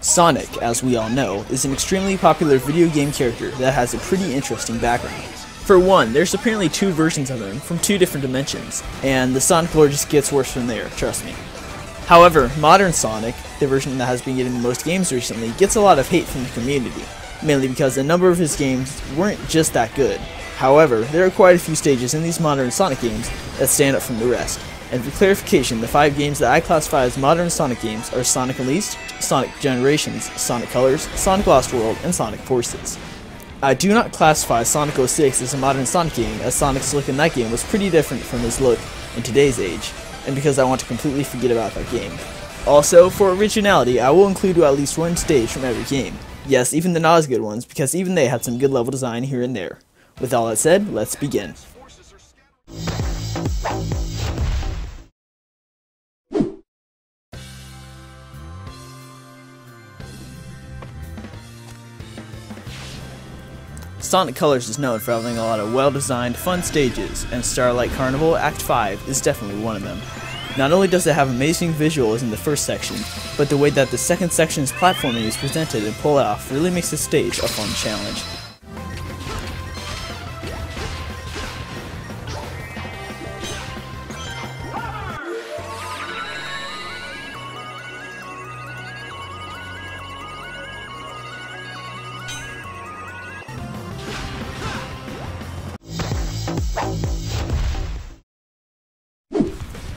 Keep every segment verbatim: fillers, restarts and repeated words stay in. Sonic, as we all know, is an extremely popular video game character that has a pretty interesting background. For one, there's apparently two versions of him from two different dimensions, and the Sonic lore just gets worse from there, trust me. However, modern Sonic, the version that has been getting the most games recently, gets a lot of hate from the community, mainly because a number of his games weren't just that good. However, there are quite a few stages in these modern Sonic games that stand up from the rest. And for clarification, the five games that I classify as modern Sonic games are Sonic Unleashed, Sonic Generations, Sonic Colors, Sonic Lost World, and Sonic Forces. I do not classify Sonic oh six as a modern Sonic game, as Sonic's look in that game was pretty different from his look in today's age, and because I want to completely forget about that game. Also, for originality, I will include at least one stage from every game. Yes, even the not as good ones, because even they had some good level design here and there. With all that said, let's begin. Sonic Colors is known for having a lot of well-designed, fun stages, and Starlight Carnival Act five is definitely one of them. Not only does it have amazing visuals in the first section, but the way that the second section's platforming is presented and pulled off really makes the stage a fun challenge.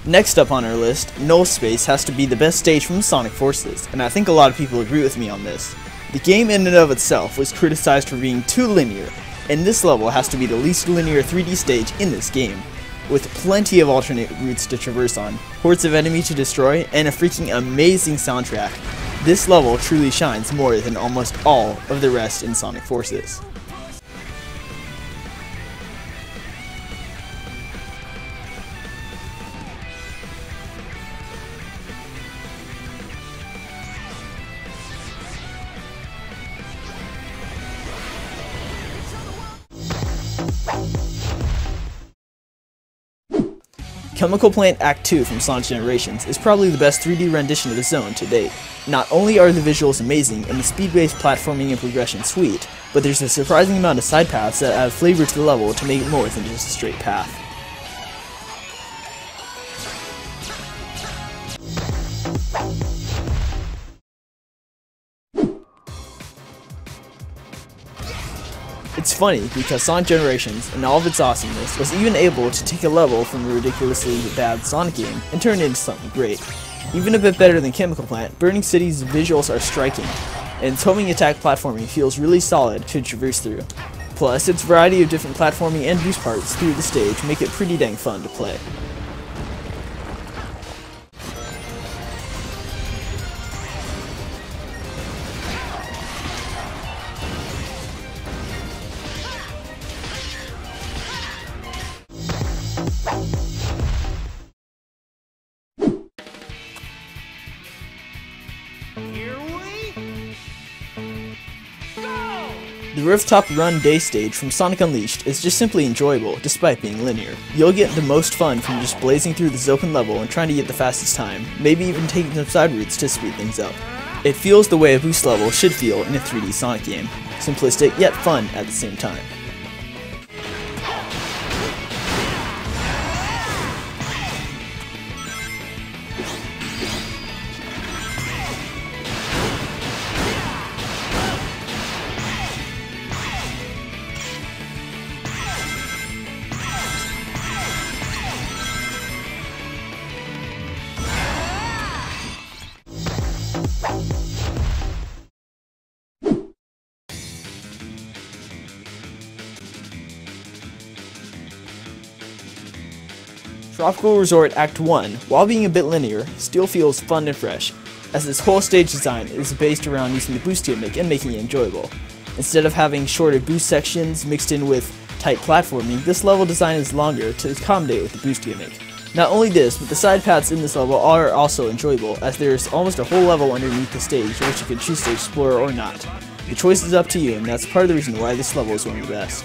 Next up on our list, Null Space has to be the best stage from Sonic Forces, and I think a lot of people agree with me on this. The game in and of itself was criticized for being too linear, and this level has to be the least linear three D stage in this game, with plenty of alternate routes to traverse on, hordes of enemies to destroy, and a freaking amazing soundtrack. This level truly shines more than almost all of the rest in Sonic Forces. Chemical Plant Act two from Sonic Generations is probably the best three D rendition of the zone to date. Not only are the visuals amazing and the speed-based platforming and progression sweet, but there's a surprising amount of side paths that add flavor to the level to make it more than just a straight path. It's funny because Sonic Generations, and all of its awesomeness, was even able to take a level from a ridiculously bad Sonic game and turn it into something great. Even a bit better than Chemical Plant, Burning City's visuals are striking, and its homing attack platforming feels really solid to traverse through. Plus, its variety of different platforming and boost parts through the stage make it pretty dang fun to play. The Rooftop Run Day Stage from Sonic Unleashed is just simply enjoyable, despite being linear. You'll get the most fun from just blazing through this open level and trying to get the fastest time, maybe even taking some side routes to speed things up. It feels the way a boost level should feel in a three D Sonic game, simplistic yet fun at the same time. Tropical Resort Act one, while being a bit linear, still feels fun and fresh, as its whole stage design is based around using the boost gimmick and making it enjoyable. Instead of having shorter boost sections mixed in with tight platforming, this level design is longer to accommodate with the boost gimmick. Not only this, but the side paths in this level are also enjoyable, as there is almost a whole level underneath the stage which you can choose to explore or not. The choice is up to you, and that's part of the reason why this level is one of the best.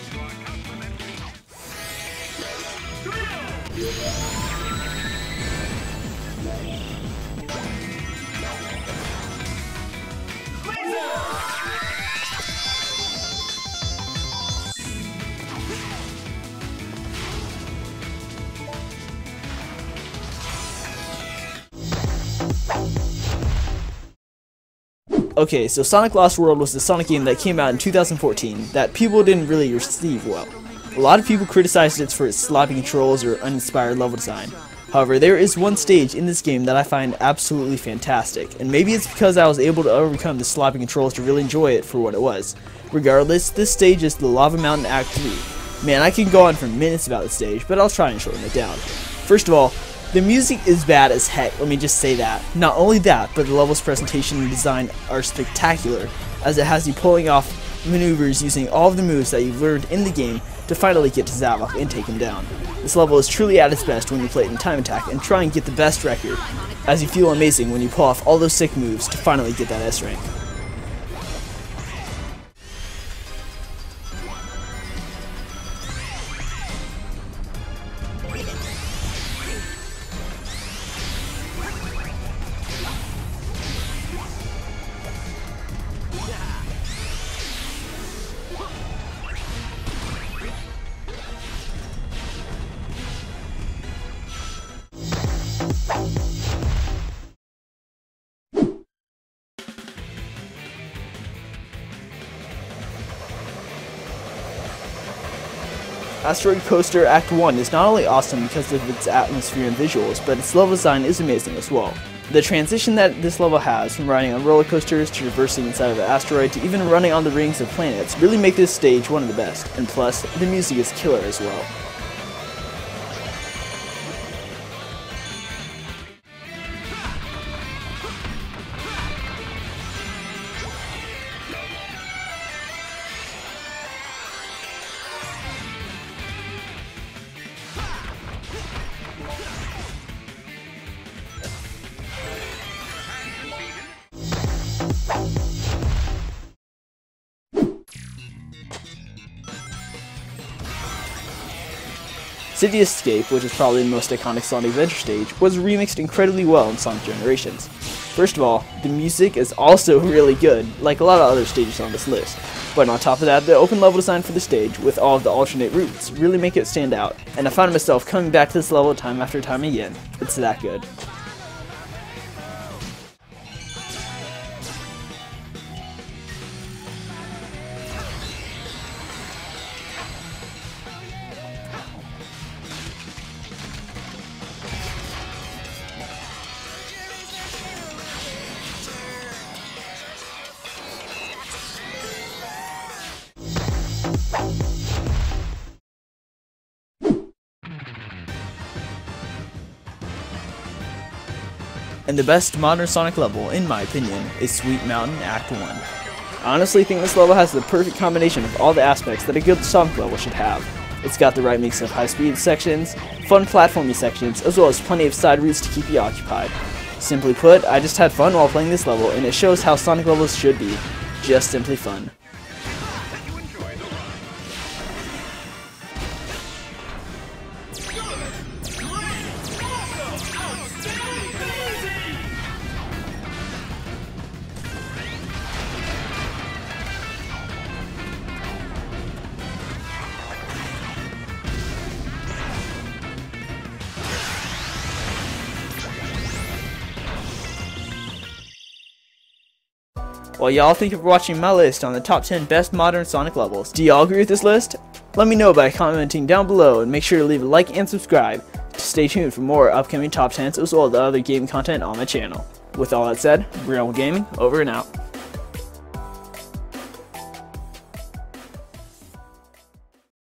Okay, so Sonic Lost World was the Sonic game that came out in two thousand fourteen that people didn't really receive well. A lot of people criticized it for its sloppy controls or uninspired level design. However, there is one stage in this game that I find absolutely fantastic, and maybe it's because I was able to overcome the sloppy controls to really enjoy it for what it was. Regardless, this stage is the Lava Mountain Act three. Man, I can go on for minutes about this stage, but I'll try and shorten it down. First of all, the music is bad as heck, let me just say that. Not only that, but the level's presentation and design are spectacular, as it has you pulling off maneuvers using all of the moves that you've learned in the game to finally get to Zavok and take him down. This level is truly at its best when you play it in time attack and try and get the best record, as you feel amazing when you pull off all those sick moves to finally get that S rank. Asteroid Coaster Act one is not only awesome because of its atmosphere and visuals, but its level design is amazing as well. The transition that this level has, from riding on roller coasters to traversing inside of an asteroid to even running on the rings of planets, really make this stage one of the best, and plus, the music is killer as well. City Escape, which is probably the most iconic Sonic Adventure stage, was remixed incredibly well in Sonic Generations. First of all, the music is also really good, like a lot of other stages on this list. But on top of that, the open level design for the stage, with all of the alternate routes, really make it stand out, and I found myself coming back to this level time after time again. It's that good. And the best modern Sonic level, in my opinion, is Sweet Mountain Act one. I honestly think this level has the perfect combination of all the aspects that a good Sonic level should have. It's got the right mix of high-speed sections, fun platformy sections, as well as plenty of side routes to keep you occupied. Simply put, I just had fun while playing this level, and it shows how Sonic levels should be. Just simply fun. What y'all think of watching my list on the top ten best modern Sonic levels? Do y'all agree with this list? Let me know by commenting down below, and make sure to leave a like and subscribe to stay tuned for more upcoming top tens as well as the other game content on my channel. With all that said, Real Gaming over and out.